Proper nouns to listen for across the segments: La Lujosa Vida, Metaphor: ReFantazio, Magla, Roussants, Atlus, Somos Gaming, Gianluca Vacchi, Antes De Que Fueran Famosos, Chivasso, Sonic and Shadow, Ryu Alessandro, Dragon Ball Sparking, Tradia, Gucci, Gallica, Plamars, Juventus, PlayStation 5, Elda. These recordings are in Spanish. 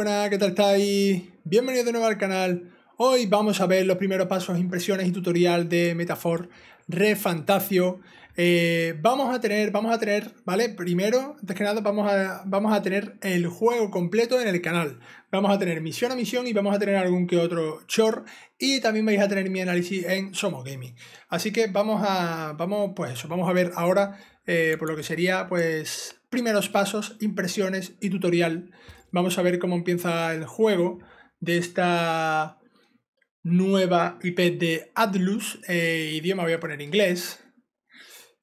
buenas, ¿qué tal estáis? Bienvenidos de nuevo al canal. Hoy vamos a ver los primeros pasos, impresiones y tutorial de Metaphor ReFantazio. Vamos a tener, ¿vale? Primero, antes que nada, vamos a tener el juego completo en el canal. Vamos a tener misión a misión y vamos a tener algún que otro short. Y también vais a tener mi análisis en Somos Gaming. Así que vamos a ver ahora por lo que sería, pues, primeros pasos, impresiones y tutorial. Vamos a ver cómo empieza el juego de esta nueva IP de Atlus. Idioma voy a poner inglés.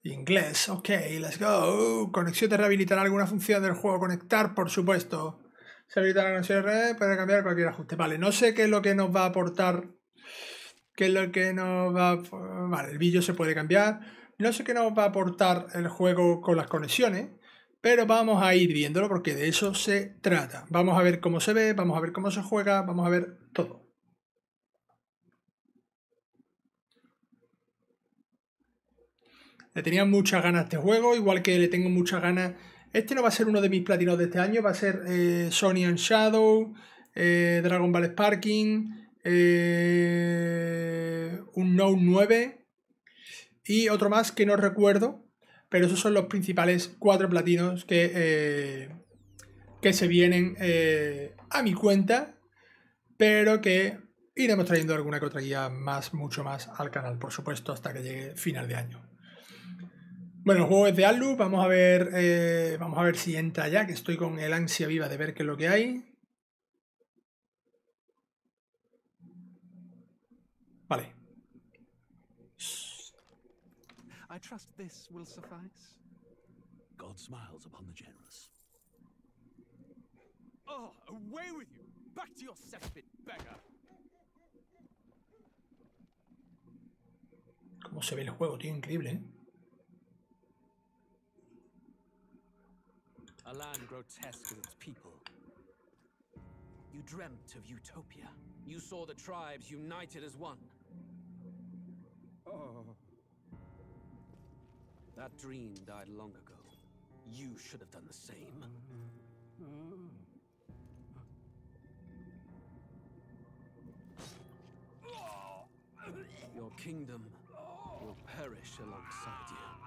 Inglés, ok, let's go. Conexión de rehabilitar alguna función del juego. Conectar, por supuesto. Se habilita la conexión de red, puede cambiar cualquier ajuste. Vale, no sé qué es lo que nos va a aportar. Vale, el brillo se puede cambiar. No sé qué nos va a aportar el juego con las conexiones, pero vamos a ir viéndolo porque de eso se trata. Vamos a ver cómo se ve, vamos a ver cómo se juega, vamos a ver todo. Le tenía muchas ganas a este juego, igual que le tengo muchas ganas. Este no va a ser uno de mis platinos de este año, va a ser Sonic and Shadow, Dragon Ball Sparking, un Note 9 y otro más que no recuerdo, pero esos son los principales 4 platinos que se vienen a mi cuenta, pero que iremos trayendo alguna que otra guía más, mucho más al canal, por supuesto, hasta que llegue final de año. Bueno, el juego es de Atlus, vamos a ver si entra ya, que estoy con el ansia viva de ver qué es lo que hay. Vale. I trust this will suffice. God smiles upon the generous. Oh, away with you. Back to your cesspit, beggar. Cómo se ve el juego, tío, increíble, ¿eh? A land grotesque with its people. You dreamt of utopia. You saw the tribes united as one. Oh. That dream died long ago. You should have done the same. Your kingdom will perish alongside you.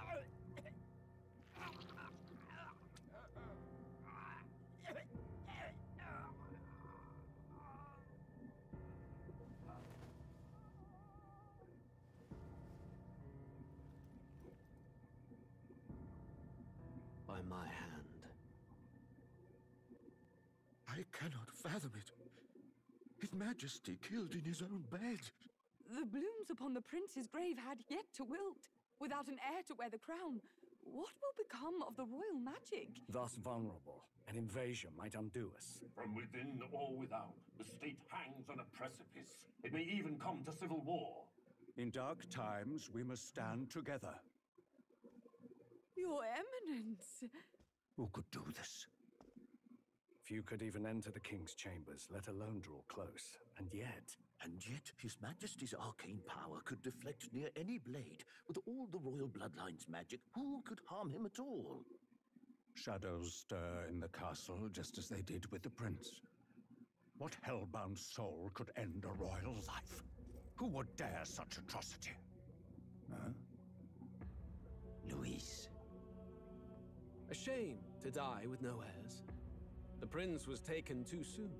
My hand. I cannot fathom it. His Majesty killed in his own bed. The blooms upon the prince's grave had yet to wilt. Without an heir to wear the crown, what will become of the royal magic? Thus vulnerable, an invasion might undo us. From within or without, the state hangs on a precipice. It may even come to civil war. In dark times, we must stand together. Your Eminence! Who could do this? Few could even enter the King's chambers, let alone draw close. And yet, His Majesty's arcane power could deflect near any blade. With all the royal bloodline's magic, who could harm him at all? Shadows stir in the castle, just as they did with the Prince. What hellbound soul could end a royal life? Who would dare such atrocity? Huh? Luis. A shame to die with no heirs. The prince was taken too soon.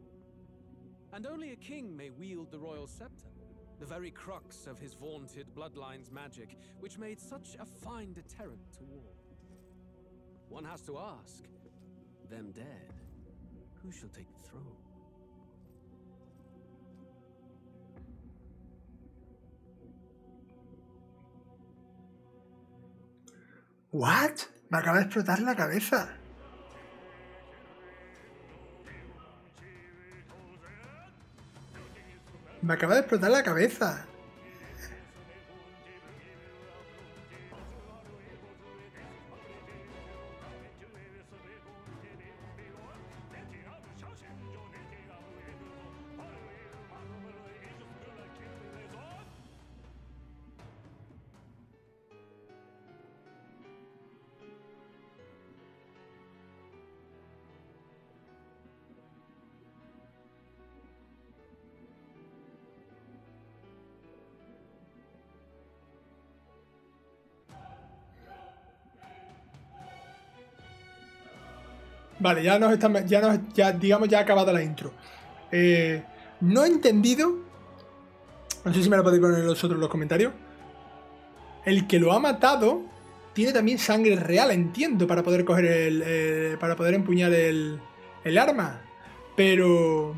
And only a king may wield the royal scepter, the very crux of his vaunted bloodline's magic, which made such a fine deterrent to war. One has to ask, them dead, who shall take the throne? What? Me acaba de explotar la cabeza. Me acaba de explotar la cabeza. Vale, ya nos están... digamos, ya ha acabado la intro. No he entendido... No sé si me lo podéis poner vosotros en los comentarios. El que lo ha matado tiene también sangre real, entiendo, para poder coger el... para poder empuñar el arma. Pero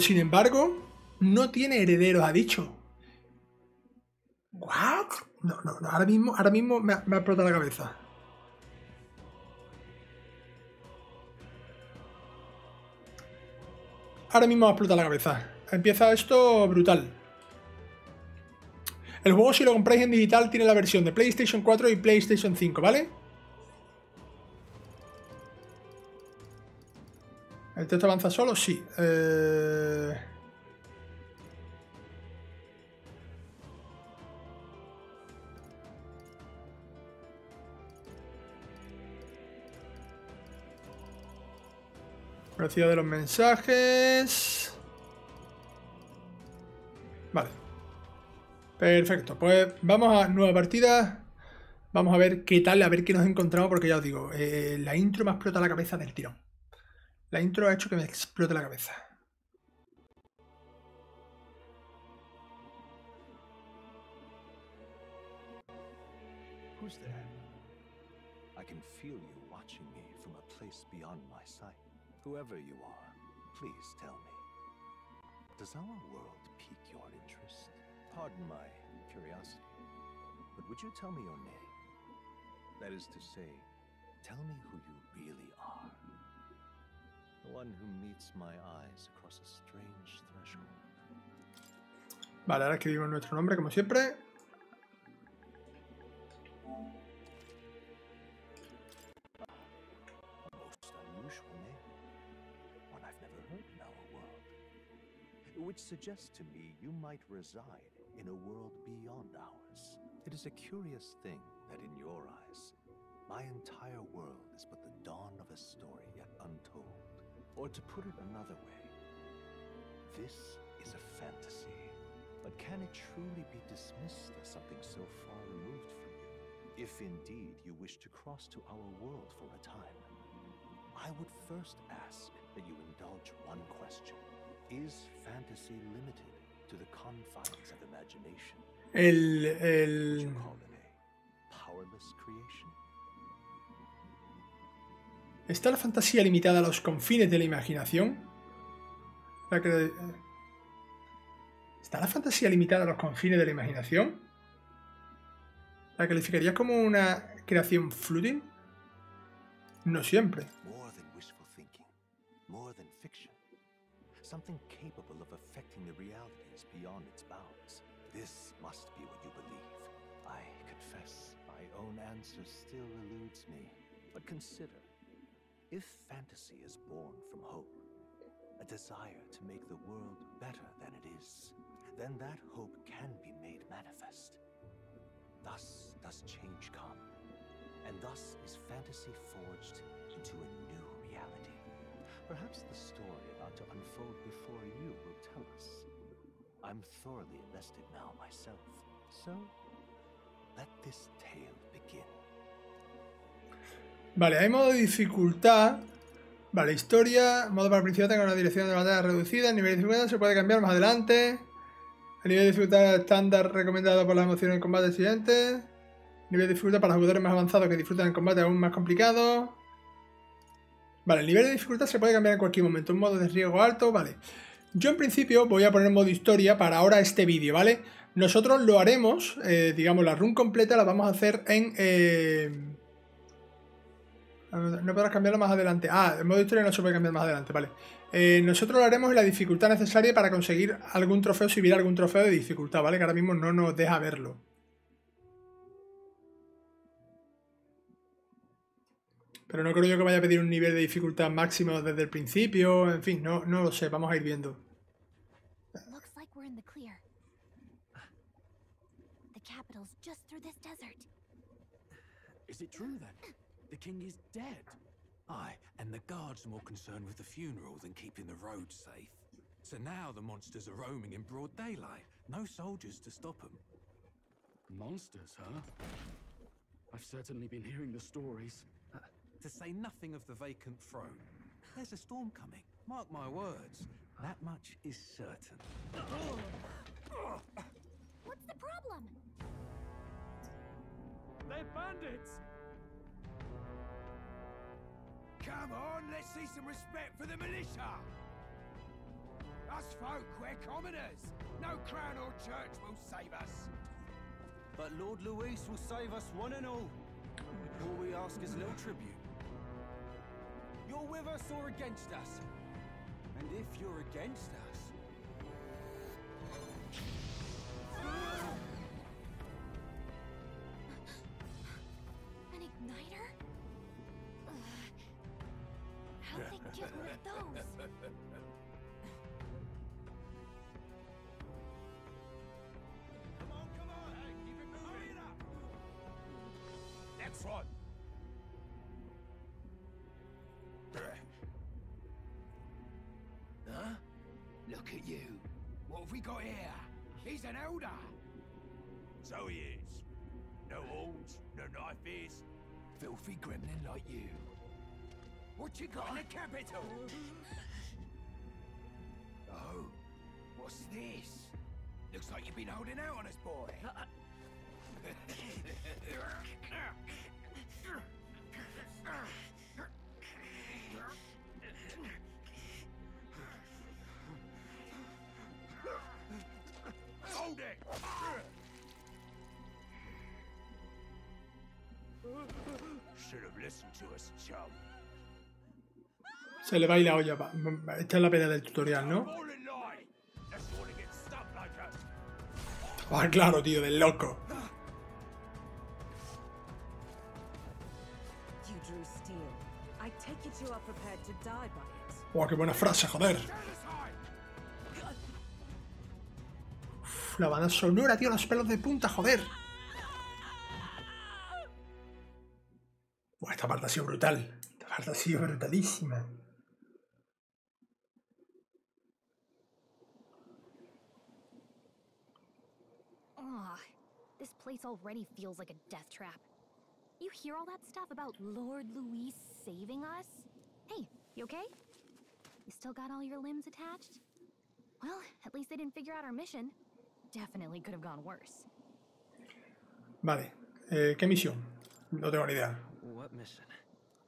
sin embargo, no tiene herederos, ha dicho. ¿What? No, no, no. Ahora mismo me ha explotado la cabeza. Ahora mismo me ha explotado la cabeza. Empieza esto brutal. El juego, si lo compráis en digital, tiene la versión de PlayStation 4 y PlayStation 5, ¿vale? ¿El texto avanza solo? Sí. Velocidad de los mensajes. Vale. Perfecto. Pues vamos a nueva partida. Vamos a ver qué tal, a ver qué nos encontramos, porque ya os digo, la intro me ha explotado la cabeza del tirón. La intro ha hecho que me explote la cabeza. Who's there? I can feel you watching me from a place beyond my sight. Whoever you are, please tell me. Does our world pique your interest? Pardon my curiosity, but would you tell me your name? That is to say, tell me who you really are. One who meets my eyes across a strange threshold. Vale, ahora escribimos nuestro nombre como siempre. A most unusual name, one I've never heard in our world, which suggests to me you might reside in a world beyond ours. It is a curious thing that in your eyes, my entire world is but the dawn of a story yet untold. Or to put it another way, this is a fantasy, but can it truly be dismissed as something so far removed from you? If indeed you wish to cross to our world for a time, I would first ask that you indulge one question. Is fantasy limited to the confines of imagination? Would you call it a powerless creation? ¿Está la fantasía limitada a los confines de la imaginación? ¿Está la fantasía limitada a los confines de la imaginación? ¿La calificarías como una creación fluida? No siempre. If fantasy is born from hope, a desire to make the world better than it is, then that hope can be made manifest. Thus does change come, and thus is fantasy forged into a new reality. Perhaps the story about to unfold before you will tell us. I'm thoroughly invested now myself, so let this tale begin. Vale, hay modo de dificultad. Vale, historia. Modo para principiantes con una dirección de batalla reducida. El nivel de dificultad se puede cambiar más adelante. El nivel de dificultad estándar recomendado por las emociones en combate siguiente. Nivel de dificultad para jugadores más avanzados que disfrutan en combate aún más complicado. Vale, el nivel de dificultad se puede cambiar en cualquier momento. Un modo de riesgo alto, vale. Yo en principio voy a poner modo historia para ahora este vídeo, ¿vale? Nosotros lo haremos, digamos, la run completa la vamos a hacer en... No podrás cambiarlo más adelante. Ah, el modo historia no se puede cambiar más adelante, vale. Nosotros lo haremos en la dificultad necesaria para conseguir algún trofeo, si hubiera algún trofeo de dificultad, ¿vale? Que ahora mismo no nos deja verlo. Pero no creo yo que vaya a pedir un nivel de dificultad máximo desde el principio. En fin, no lo sé, vamos a ir viendo. The king is dead. I and the guards are more concerned with the funeral than keeping the road safe. So now the monsters are roaming in broad daylight. No soldiers to stop them. Monsters, huh? I've certainly been hearing the stories. to say nothing of the vacant throne. There's a storm coming. Mark my words. That much is certain. What's the problem? They're bandits! Come on, let's see some respect for the militia! Us folk, we're commoners! No crown or church will save us! But Lord Luis will save us one and all! All we ask is a little tribute. You're with us or against us? And if you're against us... An igniter? How'd they get one of those? Next one! Huh? Look at you! What have we got here? He's an elder! So he is. No horns, no knife ears. Filthy gremlin like you. What you got in the capital? Oh, what's this? Looks like you've been holding out on us, boy. Hold it! Should have listened to us, chum. Se le va a ir la olla. Esta es la pena del tutorial, ¿no? Ah, claro, tío, del loco. ¡Wow, qué buena frase, joder! Uf, la banda sonora, tío, los pelos de punta, joder. Buah, esta parte ha sido brutal. Esta parte ha sido brutalísima. Ah, this place already feels like a death trap. You hear all that stuff about Lord Luis saving us? Hey, you okay? You still got all your limbs attached? Well, at least they didn't figure out our mission. Definitely could have gone worse. Vale. ¿Qué misión? No tengo ni idea. What mission?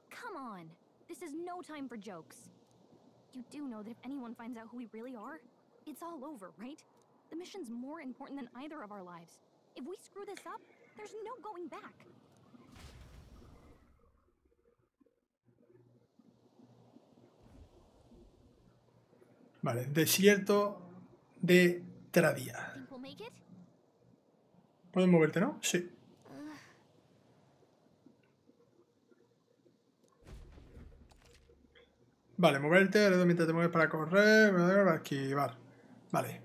Come on. This is no time for jokes. You do know that if anyone finds out who we really are, it's all over, right? The mission's more important than either of our lives. If we screw this up, there's no going back. Vale, desierto de Tradia. ¿Puedes moverte, no? Sí. Vale, moverte, mientras te mueves para correr, para esquivar. Vale.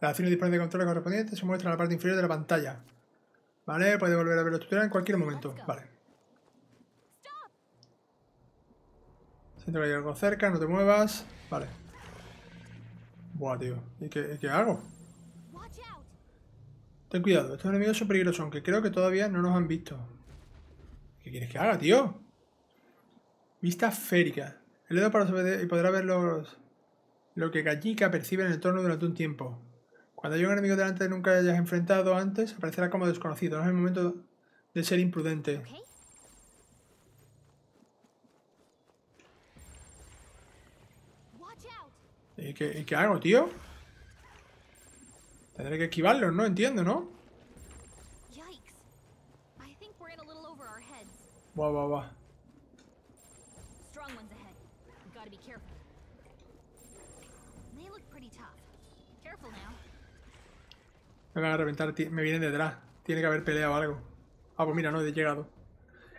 Las acciones disponibles de controles correspondientes se muestran en la parte inferior de la pantalla. Vale, puedes volver a ver los tutoriales en cualquier momento. Vale. Siento que hay algo cerca, no te muevas. Vale. Buah, tío. ¿Y qué hago? Ten cuidado, estos enemigos son peligrosos, aunque creo que todavía no nos han visto. ¿Qué quieres que haga, tío? Vista esférica. El dedo para y podrá ver lo que Gallica percibe en el entorno durante un tiempo. Cuando haya un enemigo delante que nunca hayas enfrentado antes, aparecerá como desconocido. No es el momento de ser imprudente. ¿Y qué hago, tío? Tendré que esquivarlos, ¿no? Entiendo, ¿no? Buah, buah, buah. Me van a reventar, me vienen detrás. Tiene que haber peleado algo. Ah, pues mira, no he llegado.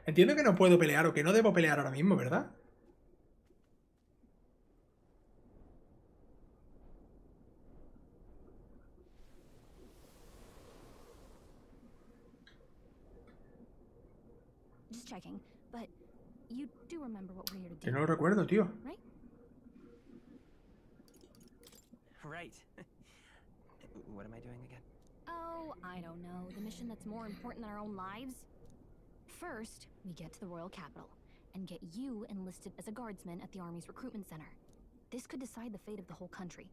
Entiendo que no puedo pelear o que no debo pelear ahora mismo, ¿verdad? Que no lo recuerdo, tío. Right. What am I doing again? Oh, I don't know. The mission that's more important than our own lives. first, we get to the Royal Capital and get you enlisted as a guardsman at the Army's recruitment center. This could decide the fate of the whole country.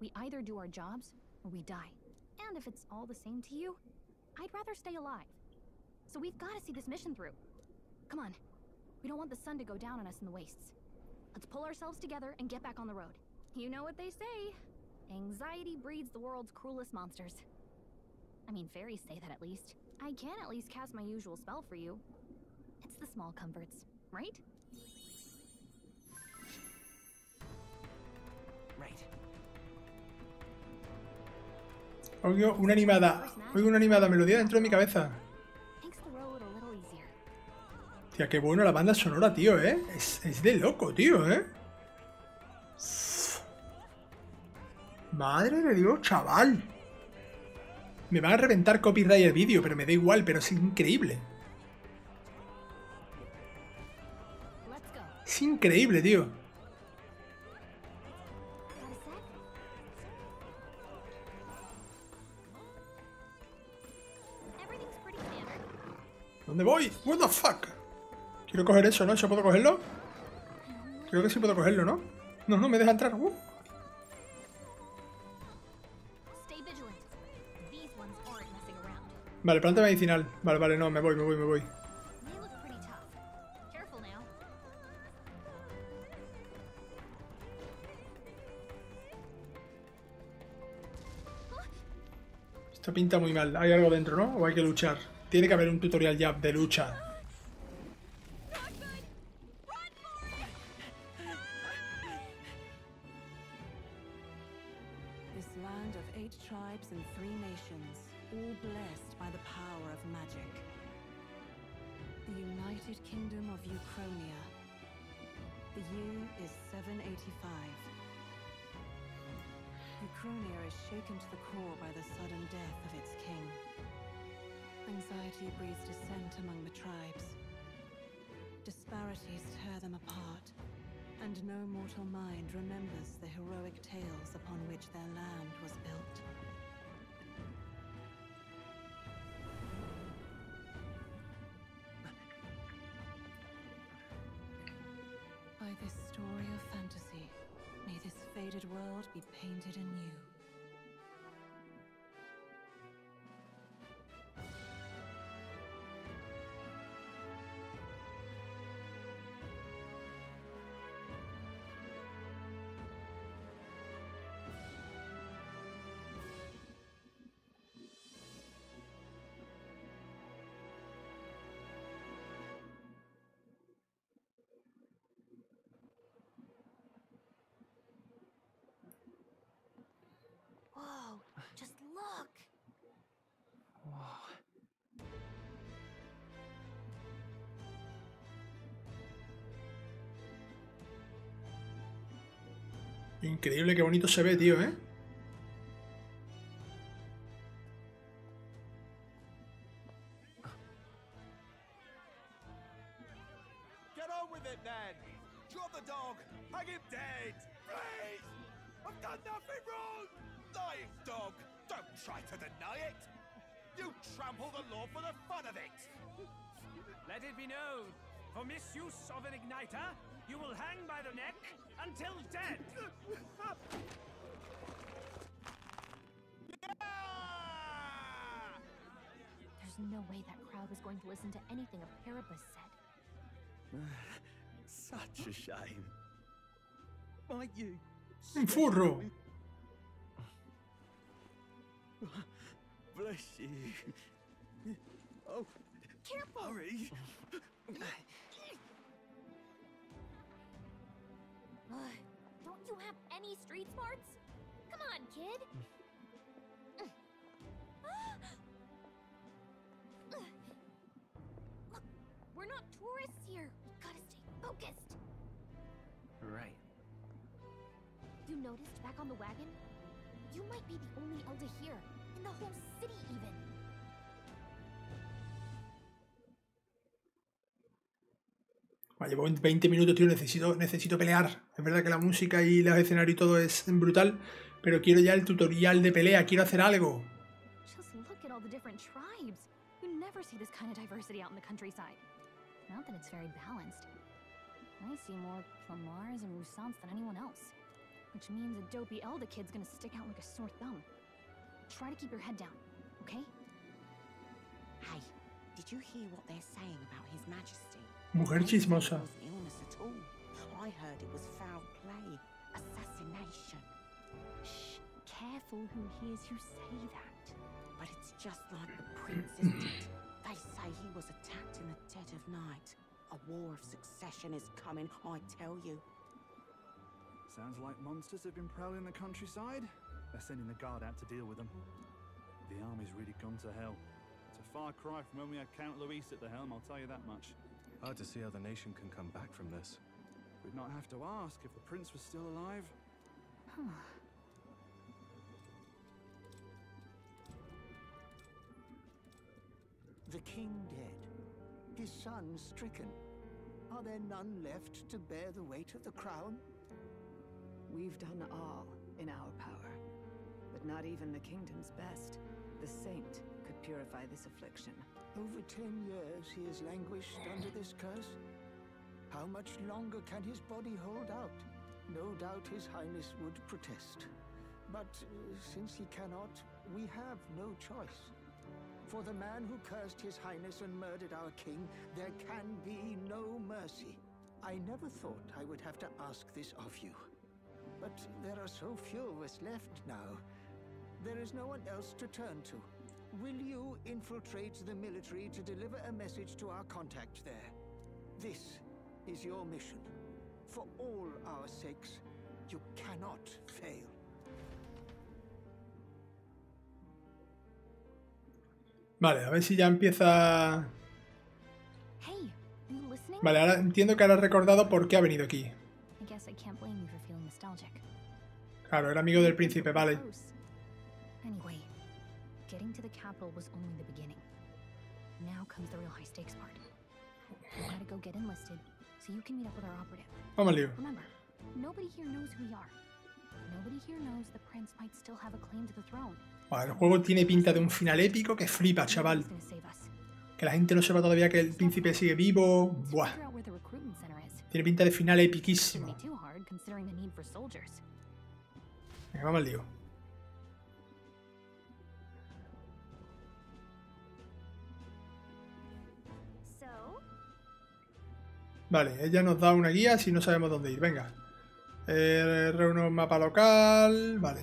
We either do our jobs or we die. And if it's all the same to you, I'd rather stay alive. So we've got to see this mission through. Come on. We don't want the sun to go down on us in the wastes. Let's pull ourselves together and get back on the road. You know what they say. Anxiety breeds the world's cruelest monsters. I mean, fairies say that at least. I can at least cast my usual spell for you. It's the small comforts, right? Oigo una animada. Oigo una animada melodía dentro de mi cabeza. Tía, qué bueno la banda sonora, tío, ¿eh? Es de loco, tío, ¿eh? Madre de Dios, chaval. Me van a reventar copyright el vídeo, pero me da igual, pero es increíble. Es increíble, tío. ¿Dónde voy? What the fuck? Quiero coger eso, ¿no? ¿Eso puedo cogerlo? Creo que sí puedo cogerlo, ¿no? No, no, me deja entrar. Vale, planta medicinal. Vale, vale, no, me voy. Esto pinta muy mal. Hay algo dentro, ¿no? O hay que luchar. Tiene que haber un tutorial ya de lucha. Just look. Whoa. Increíble, qué bonito se ve, tío, ¿eh? Un furro. Vale, llevo 20 minutos, tío, necesito pelear. Es verdad que la música y los escenarios y todo es brutal, pero quiero ya el tutorial de pelea, quiero hacer algo. You never see this kind of diversity out in the countryside. Not that it's very balanced. I see more Plamars and Roussants than anyone else, which means a dopey Elda kid's gonna stick out like a sore thumb. Try to keep your head down, okay? Hey, did you hear what they're saying about His Majesty? Mujer chismosa. I heard it was foul play, assassination. Shh, careful who hears you say that. But it's just like the prince, isn't it? They say he was attacked in the dead of night. A war of succession is coming, I tell you. Sounds like monsters have been prowling the countryside. They're sending the guard out to deal with them. The army's really gone to hell. It's a far cry from when we had Count Luis at the helm, I'll tell you that much. Hard to see how the nation can come back from this. We'd not have to ask if the prince was still alive. The king dead, his son stricken. Are there none left to bear the weight of the crown? We've done all in our power, but not even the kingdom's best, the saint, could purify this affliction. Over 10 years he has languished under this curse. How much longer can his body hold out? No doubt His Highness would protest. But since he cannot, we have no choice. For the man who cursed His Highness and murdered our king, there can be no mercy. I never thought I would have to ask this of you. But there are so few of us left now. There is no one else to turn to. Will you infiltrate the military to deliver a message to our contact there? This is your mission. For all our sakes, you cannot fail. Vale, a ver si ya empieza. Vale, ahora entiendo que ahora has recordado por qué ha venido aquí. Claro, era amigo del príncipe, vale. So you can meet up with our operative. Remember, nobody here knows who we are. Nobody here knows the prince might still have a claim to the throne. El juego tiene pinta de un final épico que flipa, chaval. Que la gente no sepa todavía que el príncipe sigue vivo. Buah. Tiene pinta de final epiquísimo. Venga, vamos al lío. Vale, ella nos da una guía si no sabemos dónde ir. Venga. Reúne un mapa local. Vale.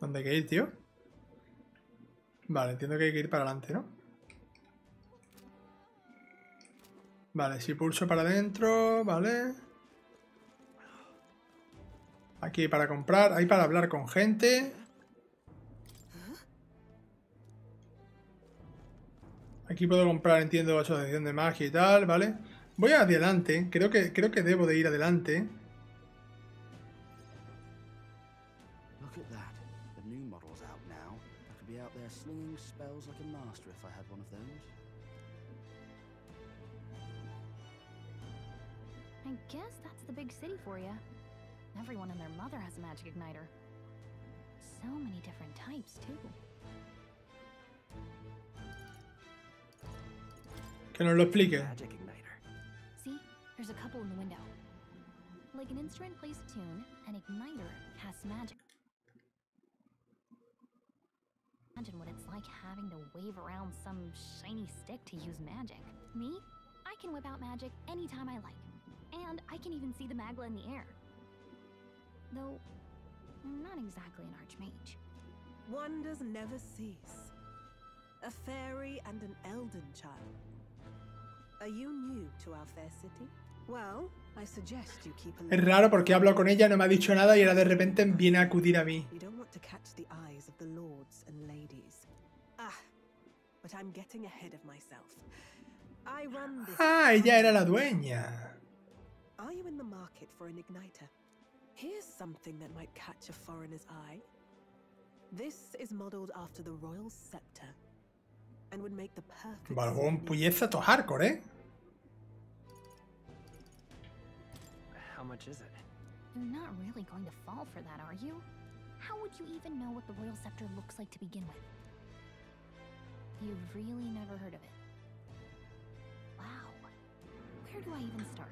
¿Dónde hay que ir, tío? Vale, entiendo que hay que ir para adelante, ¿no? Vale, si pulso para adentro, vale. Aquí hay para comprar, hay para hablar con gente. Aquí puedo comprar, entiendo, asociación de magia y tal, ¿vale? Voy adelante, creo que debo de ir adelante. Que nos lo explique. See, there's a couple in the window. Like an instrument plays a tune, an igniter casts magic. Imagine what it's like having to wave around some shiny stick to use magic. Me? I can whip out magic anytime I like. And I can even see the magla in the air. Though, not exactly an archmage. Wonders never cease. A fairy and an Elden child. Are you new to our fair city? Well, I suggest you keep a look. Es raro porque hablo con ella, no me ha dicho nada y ahora de repente viene a acudir a mí. You don't want to catch the eyes of the lords and ladies. Ah, but I'm getting ahead of myself. I run this. Ah, ella era la dueña. Are you in the market for an igniter? Here's something that might catch a foreigner's eye. This is modeled after the royal scepter. Balbón puñeza to hardcore, ¿eh? How much is it? You're not really going to fall for that, are you? How would you even know what the Royal Scepter looks like to begin with? You've really never heard of it. Wow. Where do I even start?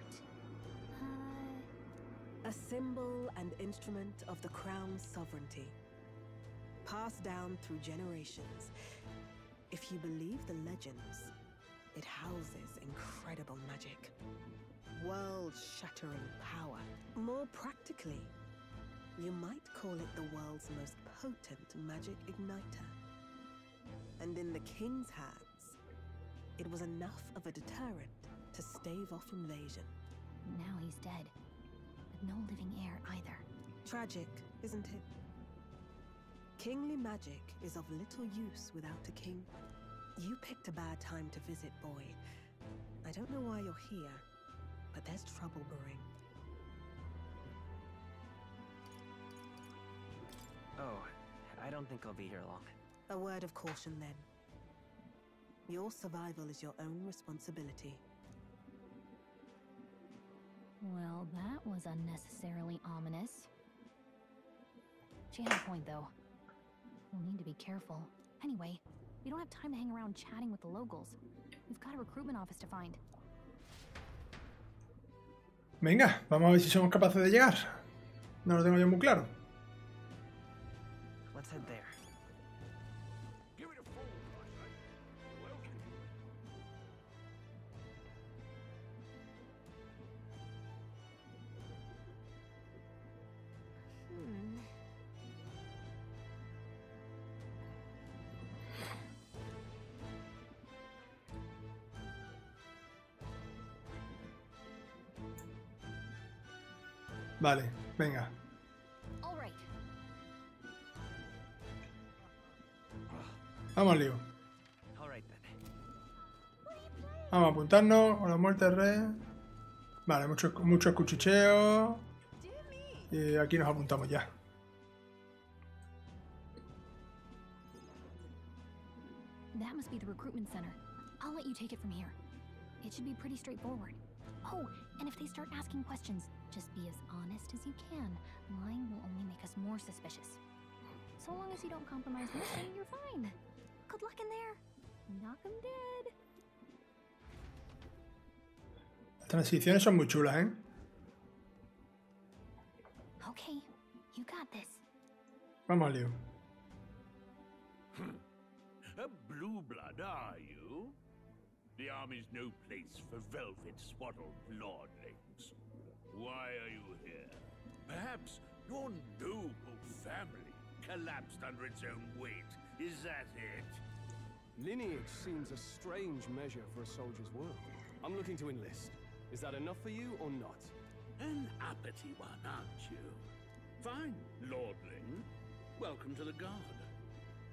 A symbol and instrument of the crown's sovereignty, passed down through generations. If you believe the legends, it houses incredible magic, world-shattering power. More practically, you might call it the world's most potent magic igniter. And in the king's hands, it was enough of a deterrent to stave off invasion. Now he's dead, with no living heir either. Tragic, isn't it? Kingly magic is of little use without a king. You picked a bad time to visit, boy. I don't know why you're here, but there's trouble brewing. Oh, I don't think I'll be here long. A word of caution, then. Your survival is your own responsibility. Well, that was unnecessarily ominous. She had a point, though. We'll need to be careful. Anyway, we don't have time to hang around chatting with the locals. We've got a recruitment office to find. Venga, vamos a ver si somos capaces de llegar. No lo tengo yo muy claro. Let's head there. Vale, venga. Vamos al lío. Vamos a apuntarnos a la muerte del rey. Vale, mucho cuchicheo. Y aquí nos apuntamos ya. That must be the recruitment center. I'll let you take it from here. It should be pretty straightforward. Oh, and if they start asking questions, just be as honest as you can. Lying will only make us more suspicious. So long as you don't compromise mission, you're fine. Good luck in there. Knock 'em dead. Las transiciones son muy chulas, ¿eh? Okay, you got this. Vamos al lío. A blue blood, are you? The army's no place for velvet-swaddled lordlings. Why are you here? Perhaps your noble family collapsed under its own weight. Is that it? Lineage seems a strange measure for a soldier's work. I'm looking to enlist. Is that enough for you or not? An uppity one, aren't you? Fine, lordling. Welcome to the guard,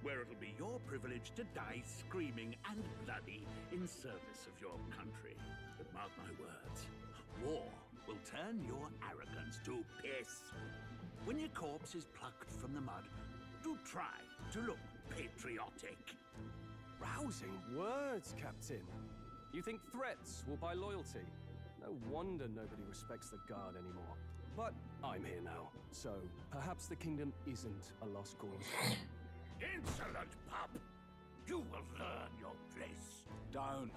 where it'll be your privilege to die screaming and bloody in service of your country. But mark my words, war will turn your arrogance to piss. When your corpse is plucked from the mud, do try to look patriotic. Rousing words, Captain. You think threats will buy loyalty? No wonder nobody respects the guard anymore. But I'm here now, so perhaps the kingdom isn't a lost cause. Insolent pup! You will learn your place. Down.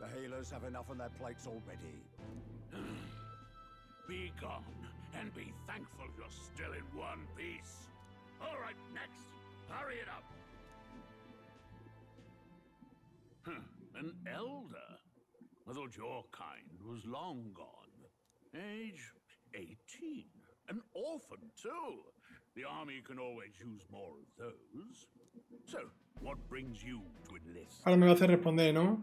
The Halos have enough on their plates already. Be gone, and be thankful you're still in one piece. All right, next. Hurry it up. An elder? I thought your kind was long gone. Age 18. An orphan, too. The army can always use more of those. So, what brings you to enlist? Ahora me va a hacer responder, ¿no?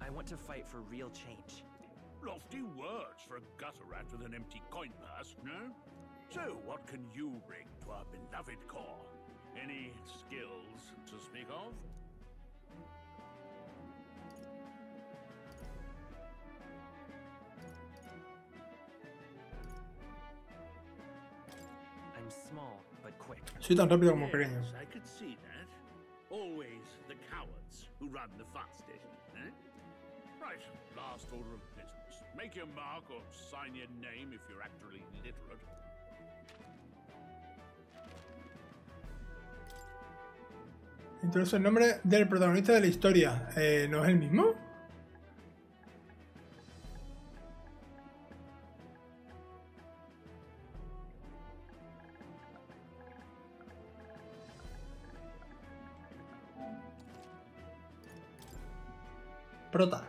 I want to fight for real change. Lofty words for a gutter rat with an empty coin purse, no? So, what can you bring to our beloved corps? Any skills to speak of? Soy tan rápido como pequeño. I could see that. Always the cowards who run the fastest, eh? Right, last order of business. Make your mark or sign your name if you're actually literate. Introduce el nombre del protagonista de la historia. ¿No es el mismo? Prota.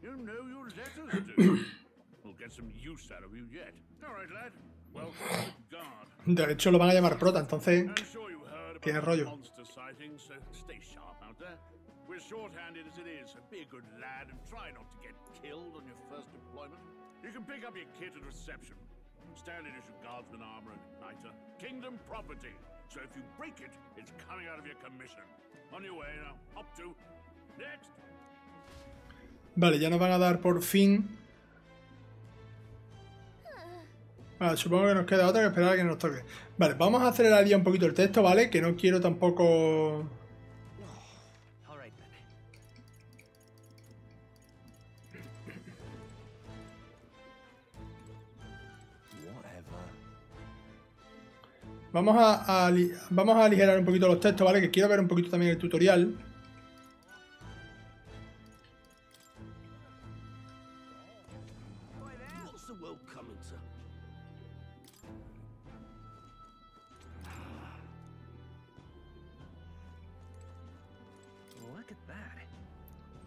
You know your letters, dude. We'll get some use out of you yet. All right, lad. Well, God. De hecho lo van a llamar Prota, entonces tiene rollo. We're short-handed as it is. Be a good lad and try not to get killed on your first deployment. You can pick up your kit at reception. Standard issue guardsman armor and igniter. Kingdom property. So if you break it, it's coming out of your commission. On your way now. Up to next. Vale, ya nos van a dar por fin. Vale, supongo que nos queda otra que esperar a que nos toque. Vale, vamos a acelerar ya un poquito el texto, ¿vale? Que no quiero tampoco. Vamos a aligerar un poquito los textos, ¿vale? Que quiero ver un poquito también el tutorial.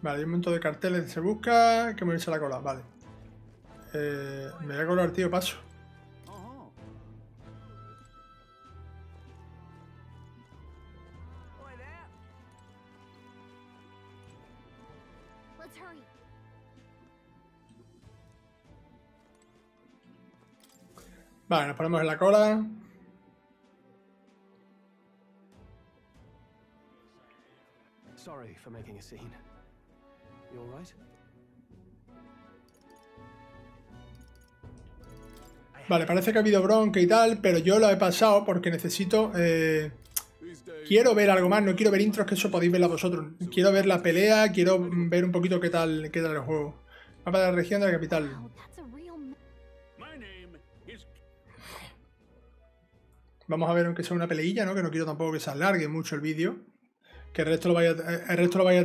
Vale, hay un montón de carteles que se busca, que me echa la cola, vale. Me voy a colar, tío, paso. Vale, nos ponemos en la cola. Sorry for making a scene. You all right? Vale, parece que ha habido bronca y tal, pero yo lo he pasado porque necesito... quiero ver algo más, no quiero ver intros, que eso podéis verla vosotros. Quiero ver la pelea, quiero ver un poquito qué tal el juego. Mapa de la región de la capital. Vamos a ver aunque sea una peleilla, ¿no? Que no quiero tampoco que se alargue mucho el vídeo. Que el resto lo vaya a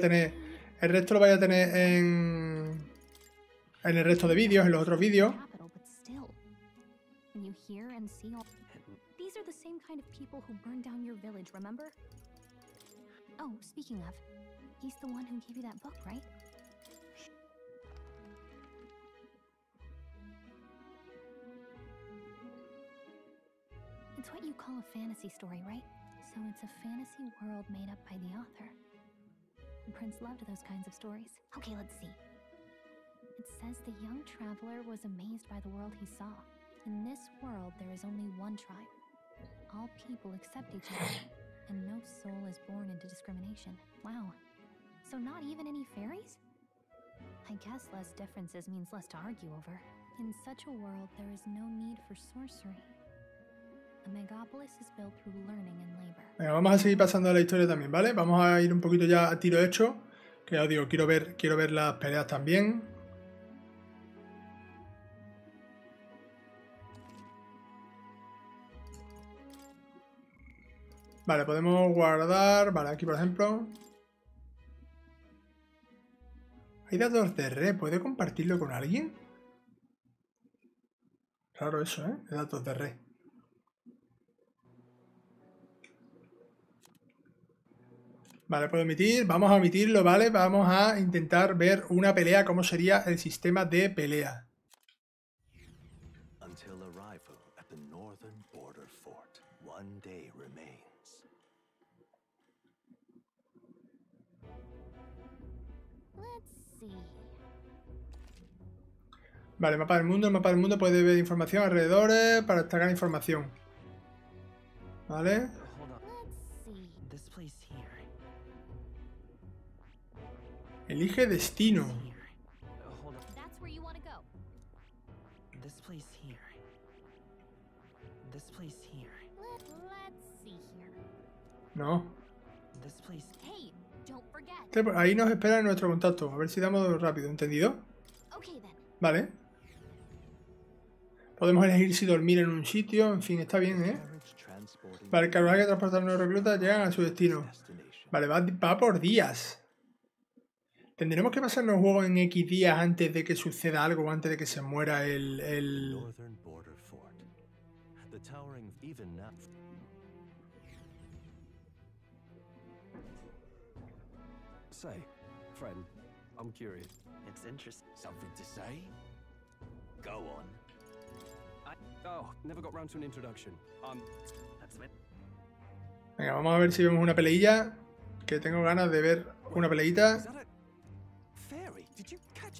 tener en el resto de vídeos, en los otros vídeos. It's what you call a fantasy story, right? So it's a fantasy world made up by the author. The prince loved those kinds of stories. Okay, let's see. It says the young traveler was amazed by the world he saw. In this world, there is only one tribe. All people accept each other, and no soul is born into discrimination. Wow. So not even any fairies? I guess less differences means less to argue over. In such a world, there is no need for sorcery. Venga, vamos a seguir pasando a la historia también, ¿vale? Vamos a ir un poquito ya a tiro hecho. Que ya os digo, quiero ver las peleas también. Vale, podemos guardar. Vale, aquí por ejemplo. Hay datos de red, ¿puedo compartirlo con alguien? Claro eso, ¿eh? Hay datos de red. Vale, puedo omitir, vamos a omitirlo, ¿vale? Vamos a intentar ver una pelea, cómo sería el sistema de pelea. Until arrival at the northern border fort, one day remains. Let's see. Vale, mapa del mundo, el mapa del mundo puede ver información alrededores para destacar información. ¿Vale? Elige destino. No. Ahí nos espera nuestro contacto. A ver si damos rápido, ¿entendido? Vale. Podemos elegir si dormir en un sitio. En fin, está bien, ¿eh? Para el carruaje que transporta a los reclutas llegan a su destino. Vale, va por días. ¿Tendremos que pasarnos el juego en X días antes de que suceda algo o antes de que se muera el... Say, friend, I'm curious. It's interesting. Something to say? Go on. Oh, never got round to an introduction. That's it. Venga, vamos a ver si vemos una peleilla. Que tengo ganas de ver una peleita. Fairy, did you catch?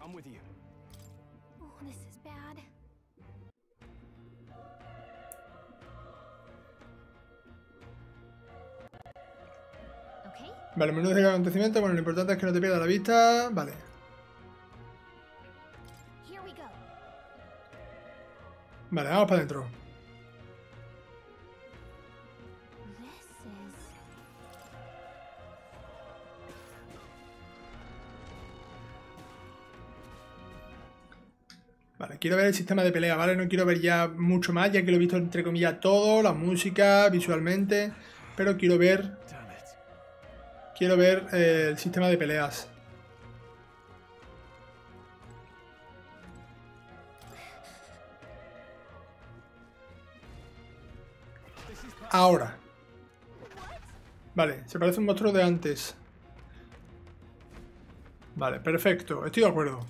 I'm with you. Oh, this is bad. Vale, menudo de acontecimiento. Bueno, lo importante es que no te pierdas la vista. Vale. Vale, vamos para adentro. Vale, quiero ver el sistema de pelea, ¿vale? No quiero ver ya mucho más, ya que lo he visto entre comillas todo, la música, visualmente, pero quiero ver... Quiero ver el sistema de peleas. Ahora. Vale, se parece un monstruo de antes. Vale, perfecto, estoy de acuerdo.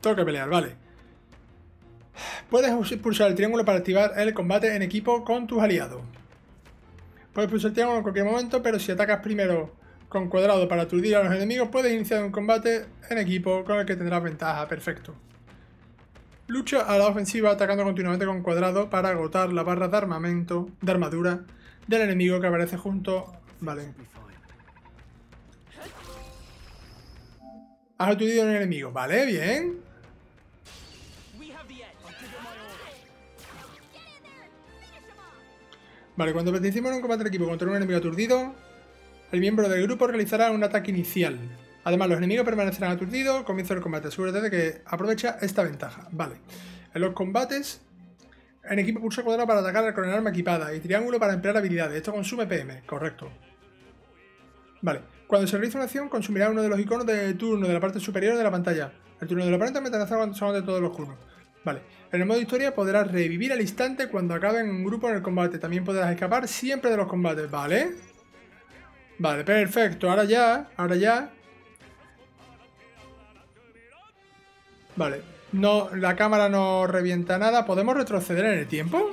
Tengo que pelear, vale. Puedes pulsar el triángulo para activar el combate en equipo con tus aliados. Puedes pulsar el triángulo en cualquier momento, pero si atacas primero con cuadrado para aturdir a los enemigos, puedes iniciar un combate en equipo con el que tendrás ventaja. Perfecto. Lucha a la ofensiva atacando continuamente con cuadrado para agotar la barra de armamento, de armadura, del enemigo que aparece junto. Vale. Has aturdido a un enemigo. Vale, bien. Vale, cuando participemos en un combate de equipo contra un enemigo aturdido, el miembro del grupo realizará un ataque inicial. Además, los enemigos permanecerán aturdidos, comienza el combate. Asegúrate de que aprovecha esta ventaja. Vale. En los combates, en equipo pulsa cuadrado para atacar con el arma equipada y triángulo para emplear habilidades. Esto consume PM, correcto. Vale. Cuando se realiza una acción, consumirá uno de los iconos de turno de la parte superior de la pantalla. El turno del oponente metanazará cuando se de todos los turnos. Vale, en el modo historia podrás revivir al instante cuando acaben un grupo en el combate. También podrás escapar siempre de los combates, ¿vale? Vale, perfecto, ahora ya. Vale, no, la cámara no revienta nada. ¿Podemos retroceder en el tiempo?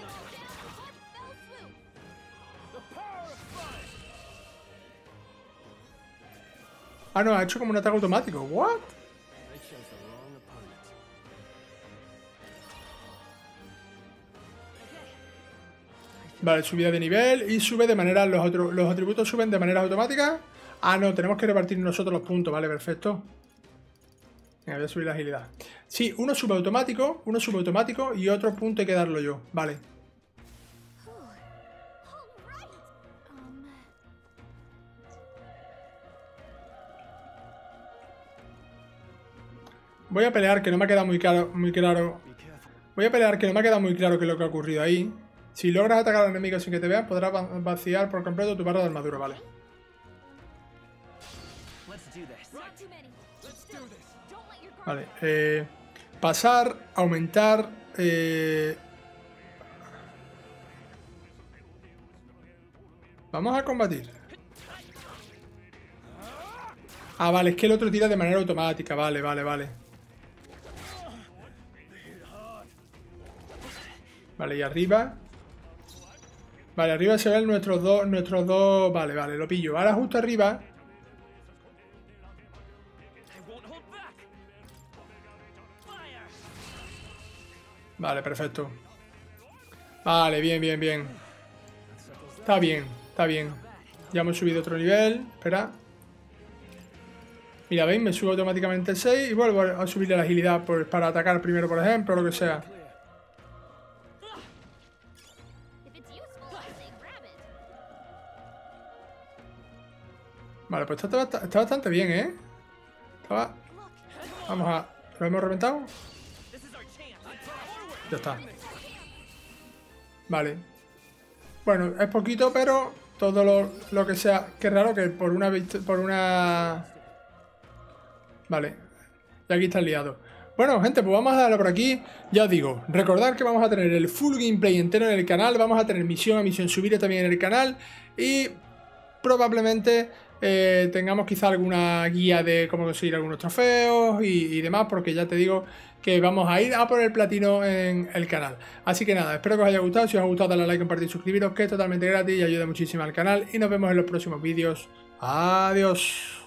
Ah, no, ha hecho como un ataque automático, ¿what? Vale, subida de nivel y sube de manera... Los atributos suben de manera automática. Ah, no, tenemos que repartir nosotros los puntos. Vale, perfecto. Venga, voy a subir la agilidad. Sí, uno sube automático y otro punto hay que darlo yo. Vale. Voy a pelear que no me ha quedado muy claro. Voy a pelear que no me ha quedado muy claro qué es lo que ha ocurrido ahí. Si logras atacar al enemigo sin que te vean, podrás vaciar por completo tu barra de armadura, vale. Vale, pasar, aumentar, vamos a combatir. Ah, vale, es que el otro tira de manera automática, vale. Vale, y arriba... Vale, arriba se ven nuestros dos... Vale, lo pillo. Ahora justo arriba... Vale, perfecto. Vale, bien. Está bien. Ya hemos subido otro nivel. Espera. Mira, ¿veis? Me subo automáticamente el 6 y vuelvo a subirle la agilidad para atacar primero, por ejemplo, o lo que sea. pues está bastante bien, ¿eh? Estaba... Vamos a... ¿Lo hemos reventado? Ya está. Vale. Bueno, es poquito, pero todo lo que sea... Qué raro que por una... Vale. Y aquí está liado. Bueno, gente, pues vamos a darlo por aquí. Ya os digo, recordad que vamos a tener el full gameplay entero en el canal. Vamos a tener misión a misión subida también en el canal. Y probablemente tengamos quizá alguna guía de cómo conseguir algunos trofeos y demás. Porque ya te digo que vamos a ir a por el platino en el canal. Así que nada, espero que os haya gustado. Si os ha gustado, dadle a like, compartir, suscribiros, que es totalmente gratis y ayuda muchísimo al canal. Y nos vemos en los próximos vídeos. Adiós.